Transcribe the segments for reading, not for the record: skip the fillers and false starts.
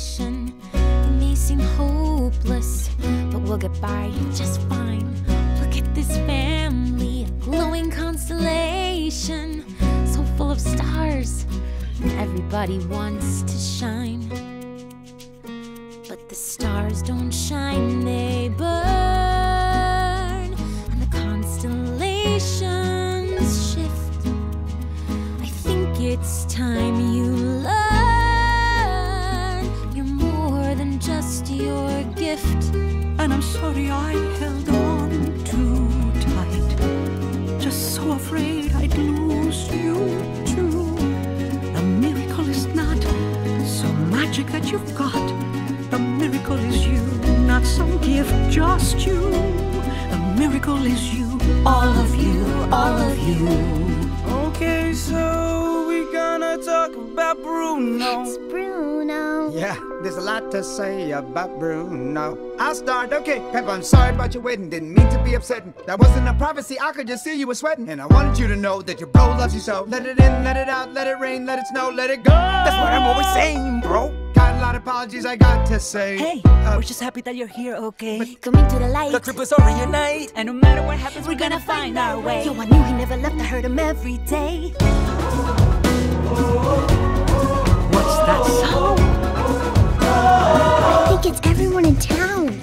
mission. It may seem hopeless, but we'll get by just fine. Look at this family, a glowing constellation, so full of stars. Everybody wants to shine, but the stars don't shine, they burn, and the constellations shift. I think it's time you learn you're more than just your gift. And I'm sorry I held on too tight, just so afraid I'd lose you. That you've got, the miracle is you, not some gift, just you. The miracle is you, all of you, all of you. Okay, so we gonna talk about Bruno. It's Bruno. Yeah, there's a lot to say about Bruno. I'll start, okay, Pepa, I'm sorry about your wedding. Didn't mean to be upsetting. That wasn't a prophecy, I could just see you were sweating. And I wanted you to know that your bro loves you so. Let it in, let it out, let it rain, let it snow, let it go. That's what I'm always saying, bro. A lot of apologies I got to say. Hey, we're just happy that you're here, okay? But coming to the light, the trip was already a night. And no matter what happens, we're gonna find our way. Yo, I knew he never left, I heard him every day. What's that song? I think it's everyone in town.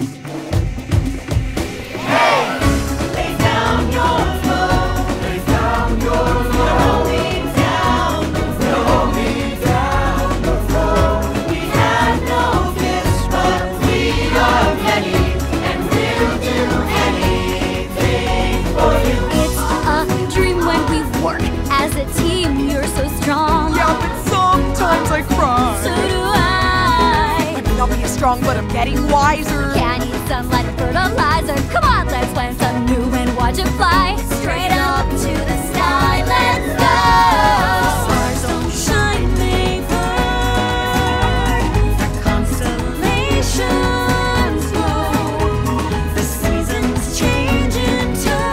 Hey! Lay down your phone. Lay down your phone. As a team, you're so strong. Yeah, but sometimes I cry. So do I. I mean, I'll be strong, but I'm getting wiser. Yeah, I need some light and fertilizer. Come on, let's find some new and watch it fly. Straight up to the sky, let's go. The stars don't shine, they burn. The constellations glow. The seasons change in turn.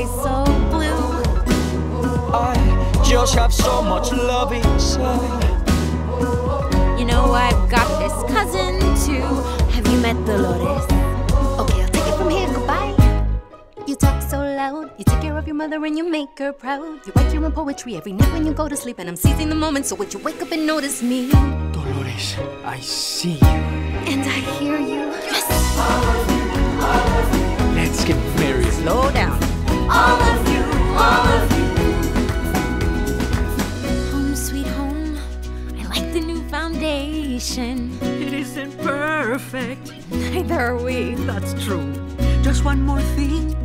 So blue. I just have so much love inside. You know, I've got this cousin too. Have you met Dolores? Okay, I'll take it from here, goodbye. You talk so loud. You take care of your mother and you make her proud. You write your own poetry every night when you go to sleep. And I'm seizing the moment, so would you wake up and notice me? Dolores, I see you. And I hear you. Yes! All of you, all of you. Let's get married. Slow down. All of you, all of you. Home sweet home, I like the new foundation. It isn't perfect. Neither are we. That's true. Just one more thing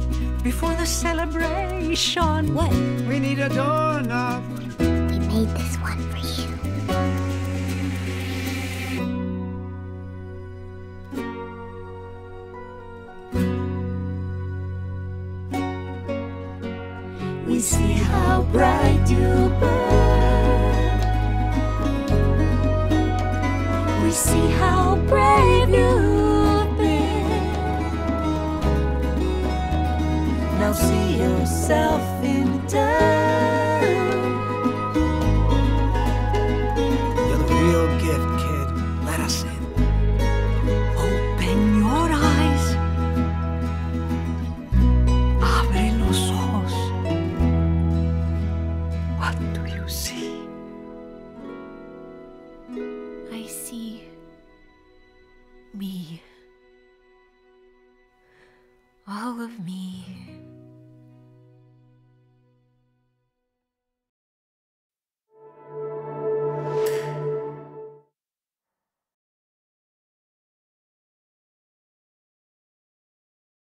before the celebration. What? We need a doorknob. We made this one for you. We see how bright you burn. We see how brave you've been. Now see yourself in turn. You're the real gift, kid. Let us in. Open your eyes. Abre los ojos. What do you see?